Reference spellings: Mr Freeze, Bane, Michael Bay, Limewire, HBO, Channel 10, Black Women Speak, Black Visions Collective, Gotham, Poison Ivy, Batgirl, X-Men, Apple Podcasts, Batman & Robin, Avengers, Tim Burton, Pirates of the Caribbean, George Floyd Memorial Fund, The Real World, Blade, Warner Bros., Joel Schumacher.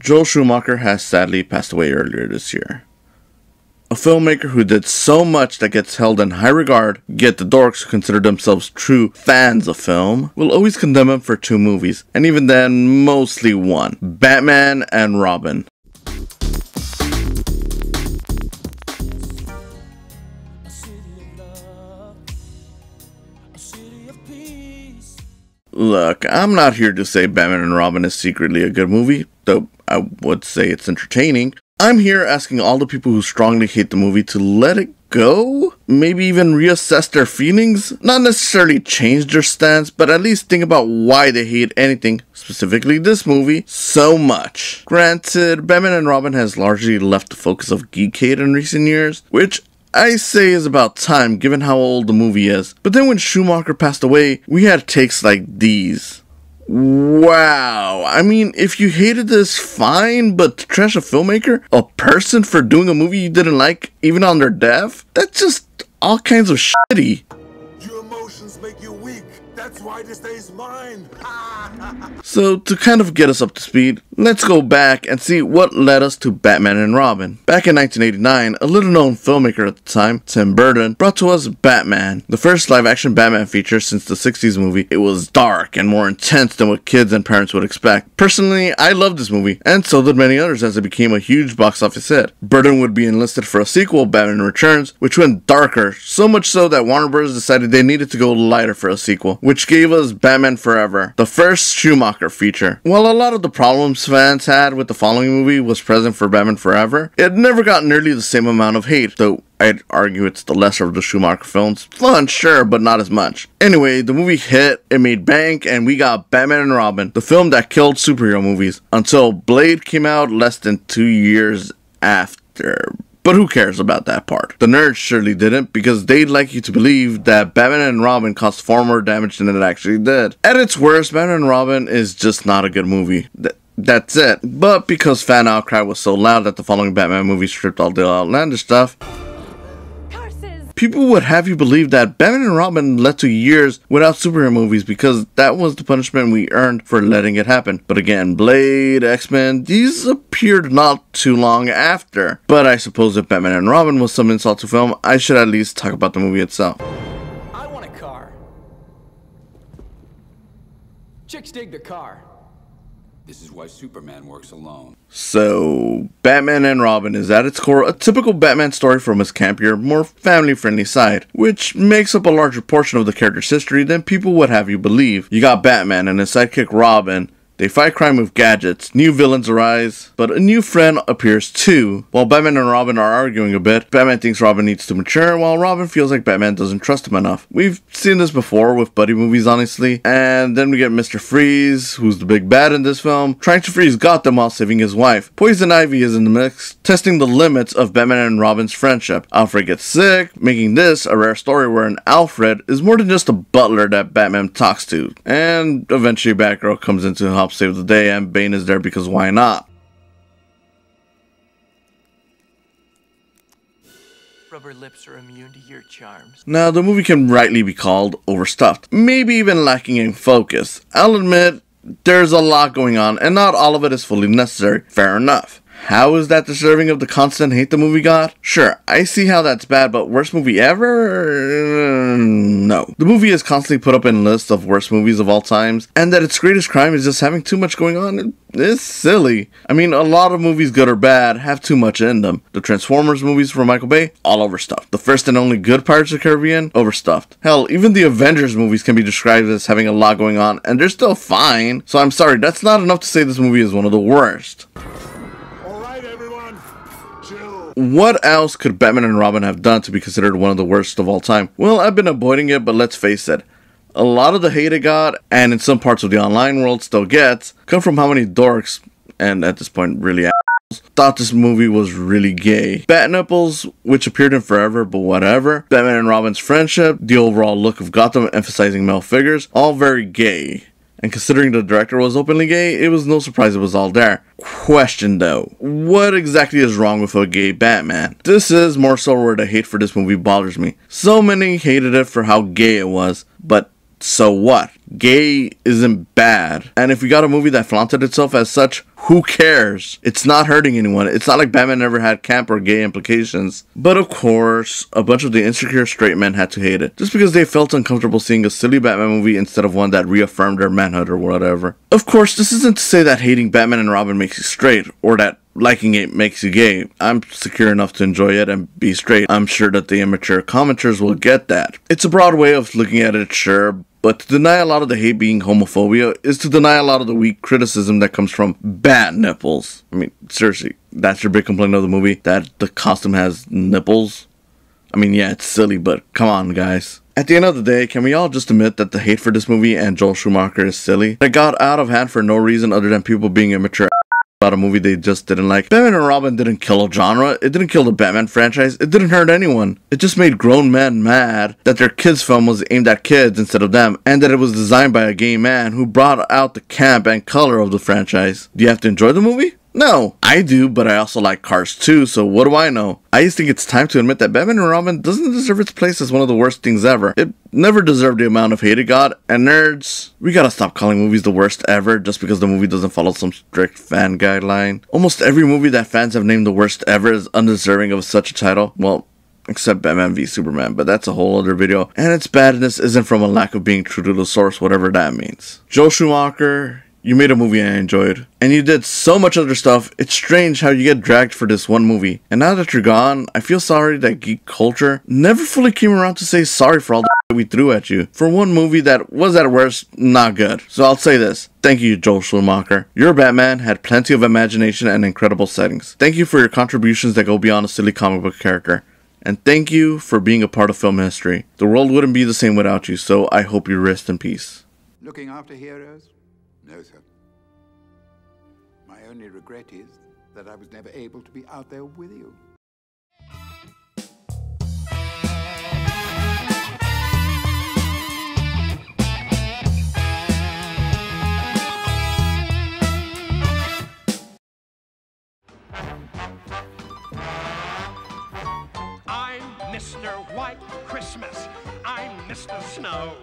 Joel Schumacher has sadly passed away earlier this year. A filmmaker who did so much that gets held in high regard, yet the dorks who consider themselves true fans of film will always condemn him for two movies, and even then, mostly one: Batman and Robin. Look, I'm not here to say Batman and Robin is secretly a good movie, though I would say it's entertaining. I'm here asking all the people who strongly hate the movie to let it go, maybe even reassess their feelings, not necessarily change their stance, but at least think about why they hate anything, specifically this movie, so much. Granted, Batman and Robin has largely left the focus of geekade in recent years, which I say is about time given how old the movie is, but then when Schumacher passed away, we had takes like these. Wow, I mean, if you hated this, fine, but to trash a filmmaker, a person, for doing a movie you didn't like, even on their death, that's just all kinds of shitty. Your emotions make you weak, that's why this day's mine. So, to kind of get us up to speed, let's go back and see what led us to Batman and Robin. Back in 1989, a little-known filmmaker at the time, Tim Burton, brought to us Batman, the first live-action Batman feature since the 60s movie. It was dark and more intense than what kids and parents would expect. Personally, I loved this movie, and so did many others, as it became a huge box office hit. Burton would be enlisted for a sequel, Batman Returns, which went darker, so much so that Warner Bros. Decided they needed to go lighter for a sequel, which gave us Batman Forever, the first Schumacher feature. While a lot of the problems fans had with the following movie was present for Batman Forever, it never got nearly the same amount of hate, though I'd argue it's the lesser of the Schumacher films. Fun, sure, but not as much. Anyway, the movie hit, it made bank, and we got Batman and Robin, the film that killed superhero movies, until Blade came out less than 2 years after. But who cares about that part? The nerds surely didn't, because they'd like you to believe that Batman and Robin caused far more damage than it actually did. At its worst, Batman and Robin is just not a good movie. That's it. But because fan outcry was so loud that the following Batman movie stripped all the outlandish stuff, people would have you believe that Batman and Robin led to years without superhero movies because that was the punishment we earned for letting it happen. But again, Blade, X-Men, these appeared not too long after. But I suppose if Batman and Robin was some insult to film, I should at least talk about the movie itself. I want a car. Chicks dig their car. This is why Superman works alone. So, Batman and Robin is at its core a typical Batman story from his campier, more family-friendly side, which makes up a larger portion of the character's history than people would have you believe. You got Batman and his sidekick Robin. They fight crime with gadgets, new villains arise, but a new friend appears too. While Batman and Robin are arguing a bit, Batman thinks Robin needs to mature, while Robin feels like Batman doesn't trust him enough. We've seen this before with buddy movies, honestly. And then we get Mr. Freeze, who's the big bad in this film, trying to freeze Gotham while saving his wife. Poison Ivy is in the mix, testing the limits of Batman and Robin's friendship. Alfred gets sick, making this a rare story where an Alfred is more than just a butler that Batman talks to. And eventually Batgirl comes in to help save the day, and Bane is there because why not? Rubber lips are immune to your charms. Now, the movie can rightly be called overstuffed, maybe even lacking in focus. I'll admit, there's a lot going on, and not all of it is fully necessary. Fair enough. How is that deserving of the constant hate the movie got? Sure, I see how that's bad, but worst movie ever? No. The movie is constantly put up in lists of worst movies of all times, and that its greatest crime is just having too much going on. It's silly. I mean, a lot of movies, good or bad, have too much in them. The Transformers movies from Michael Bay, all overstuffed. The first and only good Pirates of the Caribbean, overstuffed. Hell, even the Avengers movies can be described as having a lot going on, and they're still fine. So I'm sorry, that's not enough to say this movie is one of the worst. What else could Batman and Robin have done to be considered one of the worst of all time? Well, I've been avoiding it, but let's face it. A lot of the hate it got, and in some parts of the online world still gets, come from how many dorks, and at this point really assholes, thought this movie was really gay. Bat Nipples, which appeared in Forever, but whatever. Batman and Robin's friendship, the overall look of Gotham emphasizing male figures, all very gay. And considering the director was openly gay, it was no surprise it was all there. Question though, what exactly is wrong with a gay Batman? This is more so where the hate for this movie bothers me. So many hated it for how gay it was, but so what? Gay isn't bad. And if we got a movie that flaunted itself as such, who cares? It's not hurting anyone. It's not like Batman never had camp or gay implications. But of course, a bunch of the insecure straight men had to hate it, just because they felt uncomfortable seeing a silly Batman movie instead of one that reaffirmed their manhood or whatever. Of course, this isn't to say that hating Batman and Robin makes you straight, or that liking it makes you gay. I'm secure enough to enjoy it and be straight. I'm sure that the immature commenters will get that. It's a broad way of looking at it, sure, but to deny a lot of the hate being homophobia is to deny a lot of the weak criticism that comes from bat nipples. I mean, seriously, that's your big complaint of the movie? That the costume has nipples? I mean, yeah, it's silly, but come on, guys. At the end of the day, can we all just admit that the hate for this movie and Joel Schumacher is silly? That got out of hand for no reason other than people being immature about a movie they just didn't like. Batman and Robin didn't kill a genre, it didn't kill the Batman franchise, it didn't hurt anyone. It just made grown men mad that their kids' film was aimed at kids instead of them, and that it was designed by a gay man who brought out the camp and color of the franchise. Do you have to enjoy the movie? No, I do, but I also like Cars 2, so what do I know? I just think it's time to admit that Batman and Robin doesn't deserve its place as one of the worst things ever. It never deserved the amount of hate it got, and nerds, we gotta stop calling movies the worst ever just because the movie doesn't follow some strict fan guideline. Almost every movie that fans have named the worst ever is undeserving of such a title. Well, except Batman v Superman, but that's a whole other video, and its badness isn't from a lack of being true to the source, whatever that means. Joel Schumacher, you made a movie I enjoyed, and you did so much other stuff. It's strange how you get dragged for this one movie. And now that you're gone, I feel sorry that geek culture never fully came around to say sorry for all the shit we threw at you for one movie that was at worst not good. So I'll say this. Thank you, Joel Schumacher. Your Batman had plenty of imagination and incredible settings. Thank you for your contributions that go beyond a silly comic book character. And thank you for being a part of film history. The world wouldn't be the same without you, so I hope you rest in peace. Looking after heroes? No, sir. My only regret is that I was never able to be out there with you. I'm Mr. White Christmas. I'm Mr. Snow.